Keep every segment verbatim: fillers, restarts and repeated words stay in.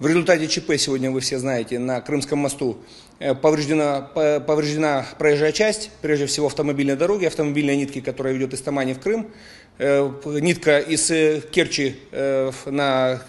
В результате ЧП, сегодня вы все знаете, на Крымском мосту повреждена, повреждена проезжая часть, прежде всего автомобильной дороги, автомобильной нитки, которая ведет из Тамани в Крым. Нитка из Керчи на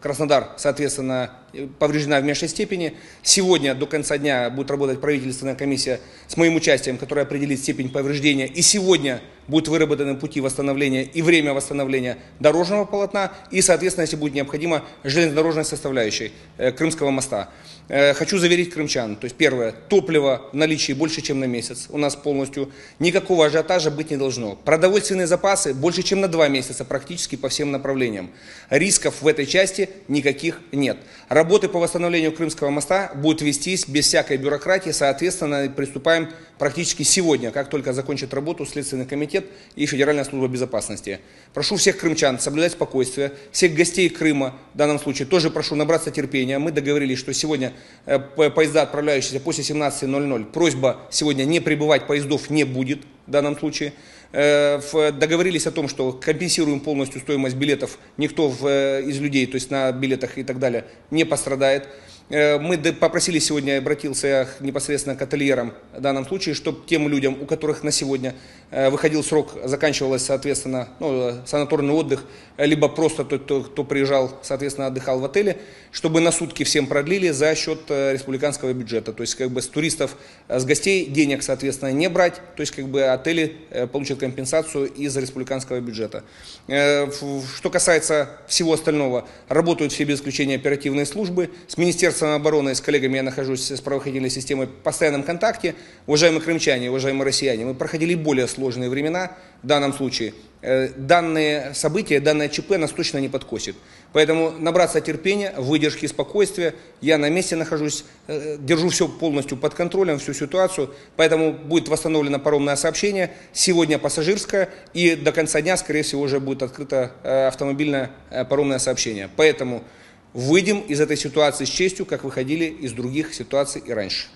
Краснодар, соответственно, повреждена в меньшей степени. Сегодня до конца дня будет работать правительственная комиссия с моим участием, которая определит степень повреждения. И сегодня будут выработаны пути восстановления и время восстановления дорожного полотна. И, соответственно, если будет необходимо, железнодорожной составляющей Крымского моста. Хочу заверить крымчан. То есть, первое, топливо в наличии больше, чем на месяц. У нас полностью никакого ажиотажа быть не должно. Продовольственные запасы больше, чем на два месяца практически по всем направлениям. Рисков в этой части никаких нет. Работы по восстановлению Крымского моста будут вестись без всякой бюрократии, соответственно, приступаем практически сегодня, как только закончит работу Следственный комитет и Федеральная служба безопасности. Прошу всех крымчан соблюдать спокойствие, всех гостей Крыма в данном случае тоже прошу набраться терпения. Мы договорились, что сегодня поезда, отправляющиеся после семнадцати ноль-ноль, просьба сегодня не прибывать, поездов не будет в данном случае. Договорились о том, что компенсируем полностью стоимость билетов, никто из людей, то есть на билетах и так далее, не пострадает. Мы попросили сегодня, обратился я непосредственно к ательерам в данном случае, чтобы тем людям, у которых на сегодня выходил срок, заканчивалось, соответственно, ну, санаторный отдых, либо просто тот, кто, кто приезжал, соответственно, отдыхал в отеле, чтобы на сутки всем продлили за счет республиканского бюджета. То есть, как бы, с туристов, с гостей денег, соответственно, не брать. То есть, как бы, отели получат компенсацию из республиканского бюджета. Что касается всего остального, работают все без исключения оперативные службы, с министерством обороны, с коллегами я нахожусь с правоохранительной системой в постоянном контакте. Уважаемые крымчане, уважаемые россияне, мы проходили более сложные времена в данном случае. Данные события, данное ЧП нас точно не подкосит. Поэтому набраться терпения, выдержки, спокойствия. Я на месте нахожусь, держу все полностью под контролем, всю ситуацию. Поэтому будет восстановлено паромное сообщение. Сегодня пассажирское и до конца дня, скорее всего, уже будет открыто автомобильное паромное сообщение. Поэтому выйдем из этой ситуации с честью, как выходили из других ситуаций и раньше.